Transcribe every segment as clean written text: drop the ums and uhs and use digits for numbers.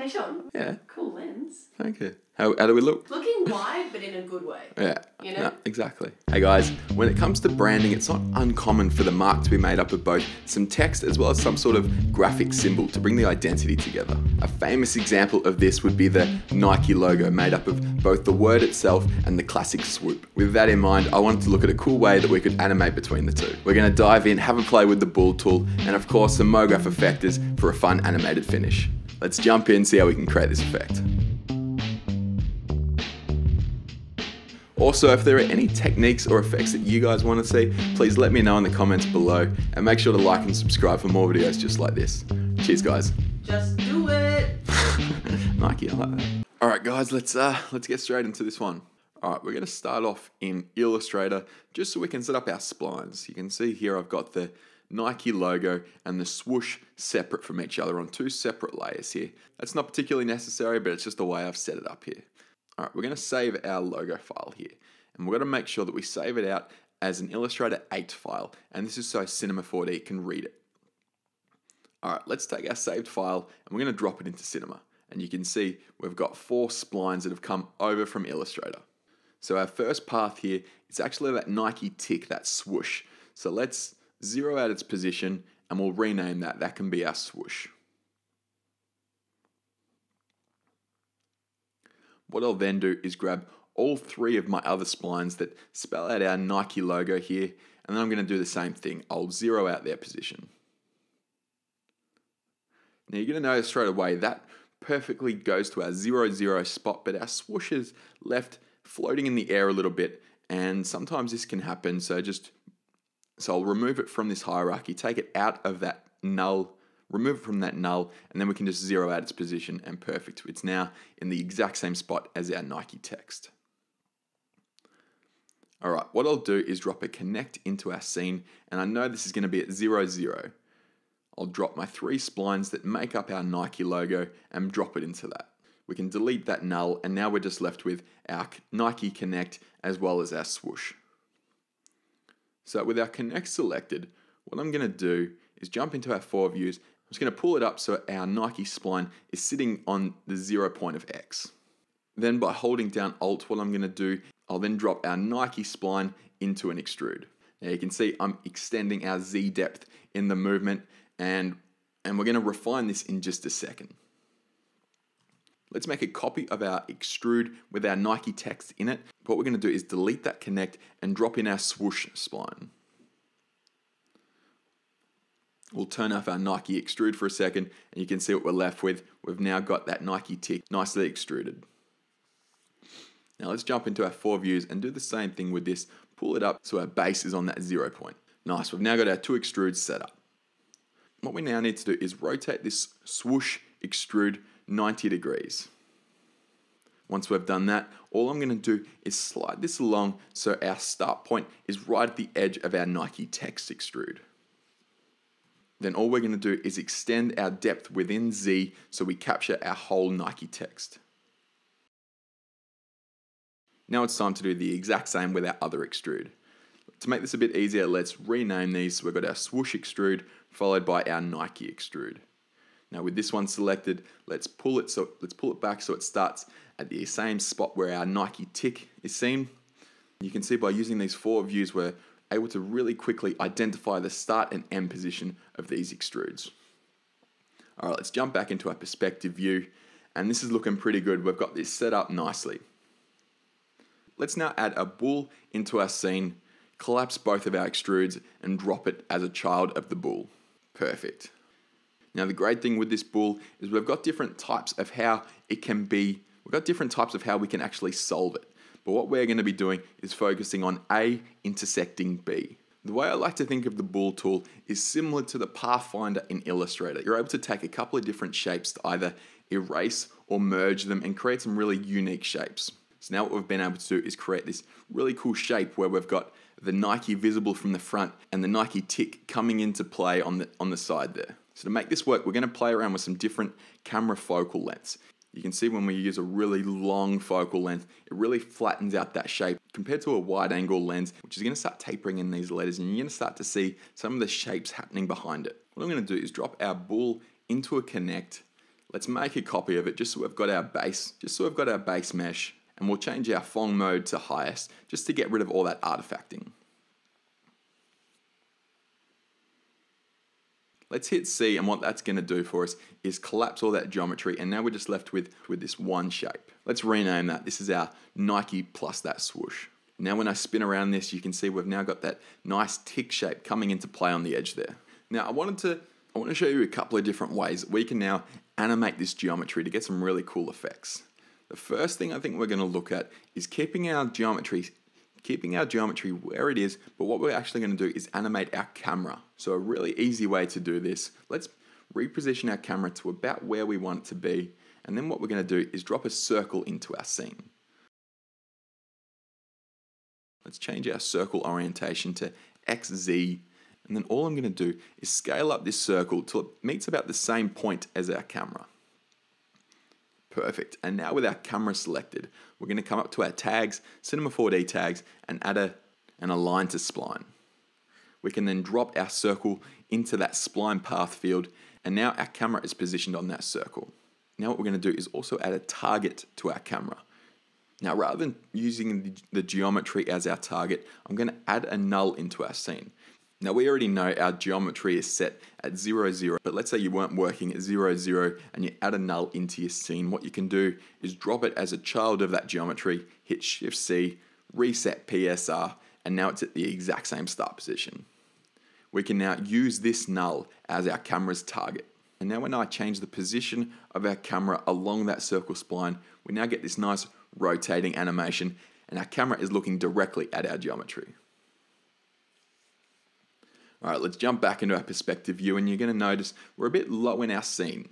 Hey, Sean. Yeah. Cool lens. Thank you. How do we look? Looking wide, but in a good way. Yeah. You know? No, exactly. Hey guys, when it comes to branding, it's not uncommon for the mark to be made up of both some text as well as some sort of graphic symbol to bring the identity together. A famous example of this would be the Nike logo, made up of both the word itself and the classic swoop. With that in mind, I wanted to look at a cool way that we could animate between the two. We're going to dive in, have a play with the Boole tool, and of course some MoGraph effectors for a fun animated finish. Let's jump in and see how we can create this effect. Also, if there are any techniques or effects that you guys want to see, please let me know in the comments below, and make sure to like and subscribe for more videos just like this. Cheers, guys. Just do it. Nike, I like that. All right, guys, let's get straight into this one. All right, we're going to start off in Illustrator just so we can set up our splines. You can see here I've got the Nike logo and the swoosh separate from each other on two separate layers here. That's not particularly necessary, but it's just the way I've set it up here. All right, we're going to save our logo file here, and we're going to make sure that we save it out as an Illustrator 8 file, and this is so Cinema 4D can read it. All right, let's take our saved file, and we're going to drop it into Cinema, and you can see we've got 4 splines that have come over from Illustrator. So our first path here is actually that Nike tick, that swoosh. So let's zero out its position, and we'll rename that. That can be our swoosh. What I'll then do is grab all 3 of my other splines that spell out our Nike logo here, and then I'm going to do the same thing. I'll zero out their position. Now you're going to notice straight away that perfectly goes to our 0, 0 spot, but our swoosh is left floating in the air a little bit, and sometimes this can happen, so I'll remove it from this hierarchy, take it out of that null, remove it from that null, and then we can just zero out its position, and perfect. It's now in the exact same spot as our Nike text. All right, what I'll do is drop a connect into our scene, and I know this is going to be at 0, 0. I'll drop my 3 splines that make up our Nike logo and drop it into that. We can delete that null, and now we're just left with our Nike connect as well as our swoosh. So with our connect selected, what I'm going to do is jump into our 4 views. I'm just going to pull it up so our Nike spline is sitting on the 0 point of X. Then by holding down Alt, what I'm going to do, I'll then drop our Nike spline into an extrude. Now you can see I'm extending our Z depth in the movement, and we're going to refine this in just a second. Let's make a copy of our extrude with our Nike text in it. What we're going to do is delete that connect and drop in our swoosh spline. We'll turn off our Nike extrude for a second, and you can see what we're left with. We've now got that Nike tick nicely extruded. Now let's jump into our 4 views and do the same thing with this. Pull it up so our base is on that 0 point. Nice, we've now got our 2 extrudes set up. What we now need to do is rotate this swoosh extrude 90 degrees. Once we've done that, all I'm going to do is slide this along so our start point is right at the edge of our Nike text extrude. Then all we're going to do is extend our depth within Z so we capture our whole Nike text. Now it's time to do the exact same with our other extrude. To make this a bit easier, let's rename these. So we've got our swoosh extrude followed by our Nike extrude. Now with this one selected, let's pull it back so it starts at the same spot where our Nike tick is seen. You can see by using these 4 views, we're able to really quickly identify the start and end position of these extrudes. All right, let's jump back into our perspective view, and this is looking pretty good. We've got this set up nicely. Let's now add a Boole into our scene, collapse both of our extrudes, and drop it as a child of the Boole. Perfect. Now the great thing with this Boole is we've got different types of how it can be, we've got different types of how we can actually solve it. But what we're going to be doing is focusing on A intersecting B. The way I like to think of the Boole tool is similar to the Pathfinder in Illustrator. You're able to take a couple of different shapes to either erase or merge them and create some really unique shapes. So now what we've been able to do is create this really cool shape where we've got the Nike visible from the front and the Nike tick coming into play on the side there. So to make this work, we're going to play around with some different camera focal lengths. You can see when we use a really long focal length, it really flattens out that shape compared to a wide angle lens, which is going to start tapering in these letters, and you're going to start to see some of the shapes happening behind it. What I'm going to do is drop our Boole into a connect, Let's make a copy of it just so we've got our base, mesh, and we'll change our Phong mode to highest just to get rid of all that artifacting. Let's hit C, and what that's going to do for us is collapse all that geometry, and now we're just left with this one shape. Let's rename that. This is our Nike plus that swoosh. Now when I spin around this, you can see we've now got that nice tick shape coming into play on the edge there. Now I want to show you a couple of different ways that we can now animate this geometry to get some really cool effects. The first thing I think we're going to look at is keeping our geometry where it is, but what we're actually going to do is animate our camera. So a really easy way to do this, let's reposition our camera to about where we want it to be, and then what we're going to do is drop a circle into our scene. Let's change our circle orientation to XZ, and then all I'm going to do is scale up this circle till it meets about the same point as our camera. Perfect, and now with our camera selected, we're going to come up to our tags, Cinema 4D tags, and add an align to spline. We can then drop our circle into that spline path field, and now our camera is positioned on that circle. Now what we're going to do is also add a target to our camera. Now rather than using the geometry as our target, I'm going to add a null into our scene. Now we already know our geometry is set at 0, 0, but let's say you weren't working at 0, 0 and you add a null into your scene. What you can do is drop it as a child of that geometry, hit Shift C, reset PSR, and now it's at the exact same start position. We can now use this null as our camera's target. And now when I change the position of our camera along that circle spline, we now get this nice rotating animation, and our camera is looking directly at our geometry. All right, let's jump back into our perspective view, and you're going to notice we're a bit low in our scene.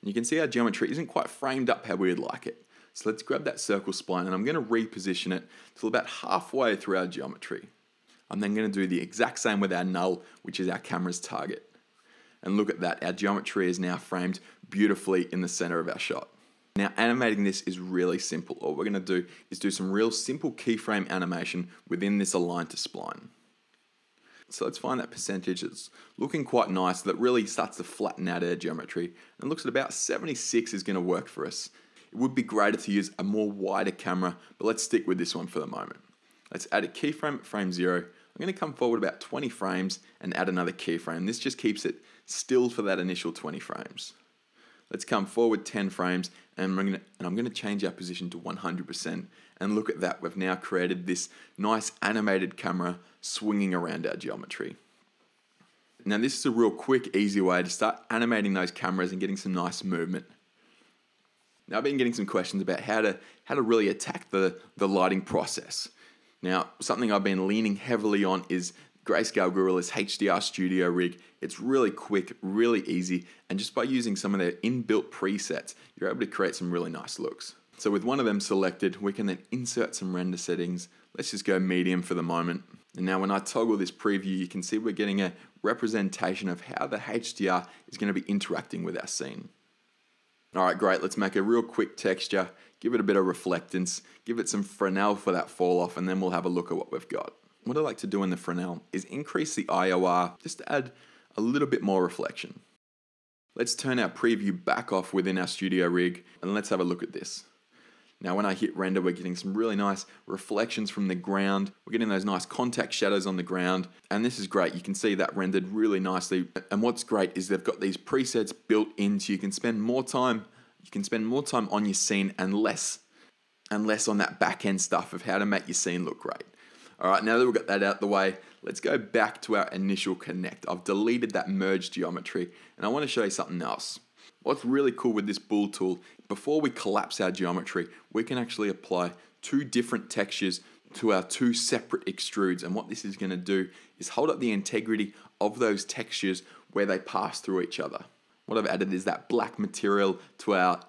And you can see our geometry isn't quite framed up how we would like it. So let's grab that circle spline, and I'm going to reposition it till about halfway through our geometry. I'm then going to do the exact same with our null, which is our camera's target. And look at that, our geometry is now framed beautifully in the center of our shot. Now animating this is really simple. All we're going to do is do some real simple keyframe animation within this align to spline. So let's find that percentage that's looking quite nice, that really starts to flatten out our geometry, and looks at about 76 is going to work for us. It would be greater to use a more wider camera, but let's stick with this one for the moment. Let's add a keyframe at frame 0. I'm going to come forward about 20 frames and add another keyframe. This just keeps it still for that initial 20 frames. Let's come forward 10 frames, and I'm going to change our position to 100%. And look at that, we've now created this nice animated camera swinging around our geometry. Now this is a real quick, easy way to start animating those cameras and getting some nice movement. Now I've been getting some questions about how to really attack the lighting process. Now something I've been leaning heavily on is Grayscale Gorilla's HDR Studio Rig. It's really quick, really easy, and just by using some of their inbuilt presets, you're able to create some really nice looks. So with one of them selected, we can then insert some render settings. Let's just go medium for the moment. And now when I toggle this preview, you can see we're getting a representation of how the HDR is going to be interacting with our scene. All right, great. Let's make a real quick texture, give it a bit of reflectance, give it some Fresnel for that fall off, and then we'll have a look at what we've got. What I like to do in the Fresnel is increase the IOR just to add a little bit more reflection. Let's turn our preview back off within our Studio Rig, and let's have a look at this. Now when I hit render, we're getting some really nice reflections from the ground. We're getting those nice contact shadows on the ground, and this is great. You can see that rendered really nicely. And what's great is they've got these presets built in, so you can spend more time on your scene and less on that back end stuff of how to make your scene look great. All right, now that we've got that out the way, let's go back to our initial connect. I've deleted that merge geometry, and I want to show you something else. What's really cool with this Boole tool, before we collapse our geometry, we can actually apply two different textures to our two separate extrudes. And what this is going to do is hold up the integrity of those textures where they pass through each other. What I've added is that black material to our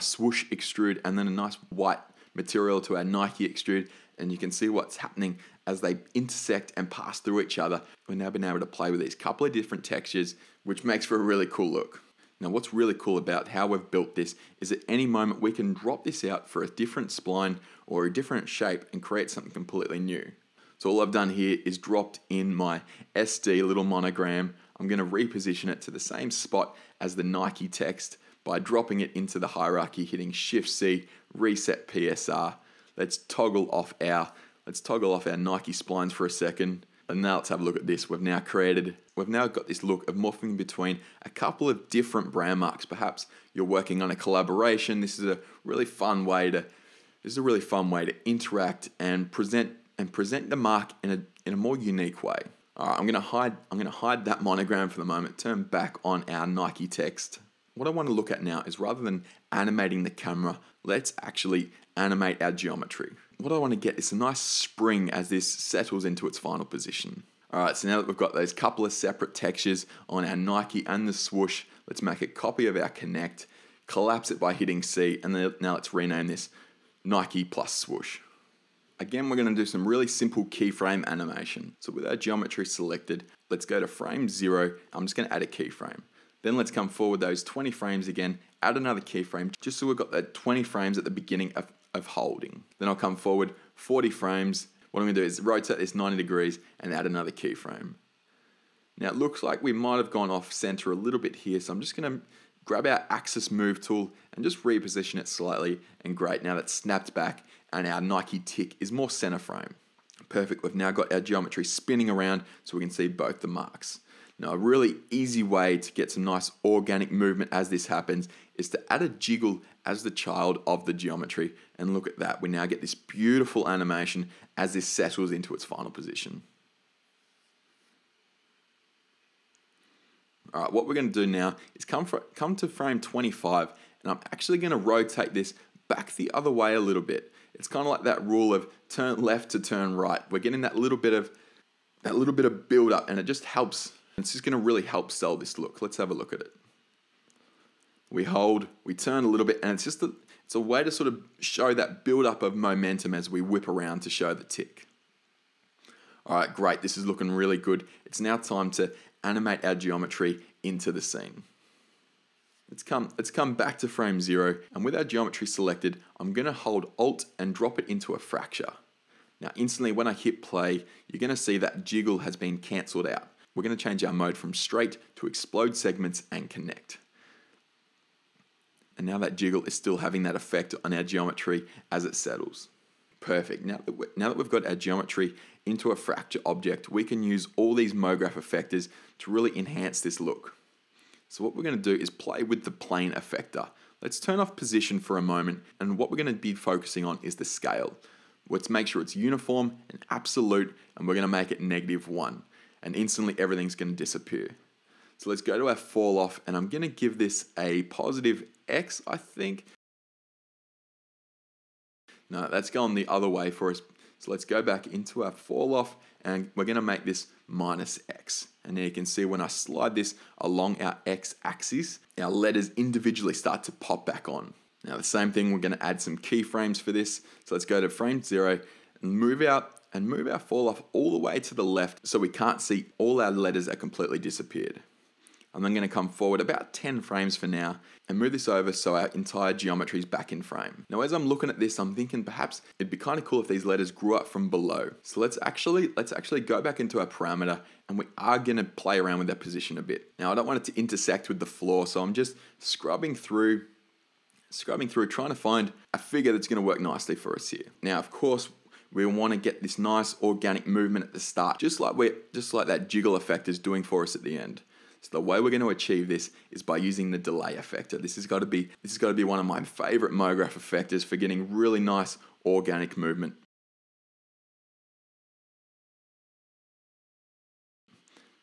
swoosh extrude, and then a nice white material to our Nike extrude, and you can see what's happening as they intersect and pass through each other. We've now been able to play with these couple of different textures, which makes for a really cool look. Now what's really cool about how we've built this is at any moment we can drop this out for a different spline or a different shape and create something completely new. So all I've done here is dropped in my SD little monogram. I'm going to reposition it to the same spot as the Nike text, by dropping it into the hierarchy, hitting Shift C, reset PSR. Let's toggle off our Nike splines for a second. And now let's have a look at this. We've now got this look of morphing between a couple of different brand marks. Perhaps you're working on a collaboration. This is a really fun way to interact and present the mark in a more unique way. All right, I'm gonna hide that monogram for the moment, turn back on our Nike text. What I want to look at now is, rather than animating the camera, let's actually animate our geometry. What I want to get is a nice spring as this settles into its final position. All right, so now that we've got those couple of separate textures on our Nike and the swoosh, let's make a copy of our Connect, collapse it by hitting C, and then now let's rename this Nike plus swoosh. Again, we're going to do some really simple keyframe animation. So with our geometry selected, let's go to frame 0. I'm just going to add a keyframe. Then let's come forward those 20 frames again, add another keyframe, just so we've got that 20 frames at the beginning of holding. Then I'll come forward 40 frames. What I'm gonna do is rotate this 90 degrees and add another keyframe. Now it looks like we might've gone off center a little bit here, so I'm just gonna grab our axis move tool and just reposition it slightly, and great, now that's snapped back and our Nike tick is more center frame. Perfect, we've now got our geometry spinning around so we can see both the marks. Now, a really easy way to get some nice organic movement as this happens is to add a jiggle as the child of the geometry, and look at that. We now get this beautiful animation as this settles into its final position. All right, what we're gonna do now is come to frame 25, and I'm actually gonna rotate this back the other way a little bit. It's kind of like that rule of turn left to turn right. We're getting that little bit of build up, and it just helps. It's just going to really help sell this look. Let's have a look at it. We hold, we turn a little bit, and it's a way to sort of show that build-up of momentum as we whip around to show the tick. All right, great. This is looking really good. It's now time to animate our geometry into the scene. Let's come back to frame 0, and with our geometry selected, I'm going to hold Alt and drop it into a fracture. Now, instantly, when I hit play, you're going to see that jiggle has been cancelled out. We're going to change our mode from straight to explode segments and connect. And now that jiggle is still having that effect on our geometry as it settles. Perfect. Now that we've got our geometry into a fracture object, we can use all these MoGraph effectors to really enhance this look. So what we're going to do is play with the plane effector. Let's turn off position for a moment, and what we're going to be focusing on is the scale. Let's make sure it's uniform and absolute, and we're going to make it -1. And instantly everything's going to disappear. So let's go to our fall off, and I'm going to give this a positive X, I think. No, that's gone the other way for us. So let's go back into our fall off, and we're going to make this -X. And there you can see when I slide this along our X axis, our letters individually start to pop back on. Now the same thing, we're going to add some keyframes for this. So let's go to frame 0 and move our fall off all the way to the left so we can't see all our letters are completely disappeared. I'm then going to come forward about 10 frames for now and move this over so our entire geometry is back in frame. Now as I'm looking at this, I'm thinking perhaps it'd be kind of cool if these letters grew up from below. So let's actually go back into our parameter, and we are going to play around with that position a bit. Now I don't want it to intersect with the floor, so I'm just scrubbing through trying to find a figure that's going to work nicely for us here. Now of course, we want to get this nice organic movement at the start, just like that jiggle effect is doing for us at the end. So the way we're going to achieve this is by using the delay effector. This has got to be one of my favorite MoGraph effectors for getting really nice organic movement.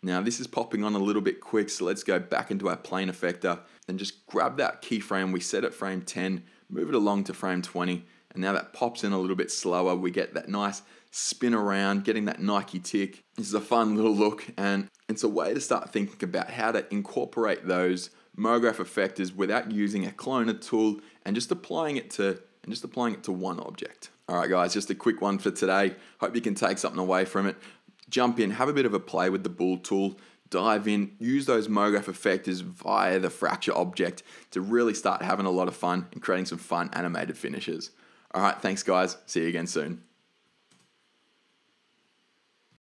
Now this is popping on a little bit quick, so let's go back into our plane effector and just grab that keyframe we set at frame 10, move it along to frame 20. And now that pops in a little bit slower. We get that nice spin around, getting that Nike tick. This is a fun little look, and it's a way to start thinking about how to incorporate those MoGraph effectors without using a cloner tool, and just applying it to one object. All right, guys, just a quick one for today. Hope you can take something away from it. Jump in, have a bit of a play with the Boole tool. Dive in, use those MoGraph effectors via the fracture object to really start having a lot of fun and creating some fun animated finishes. All right, thanks guys. See you again soon.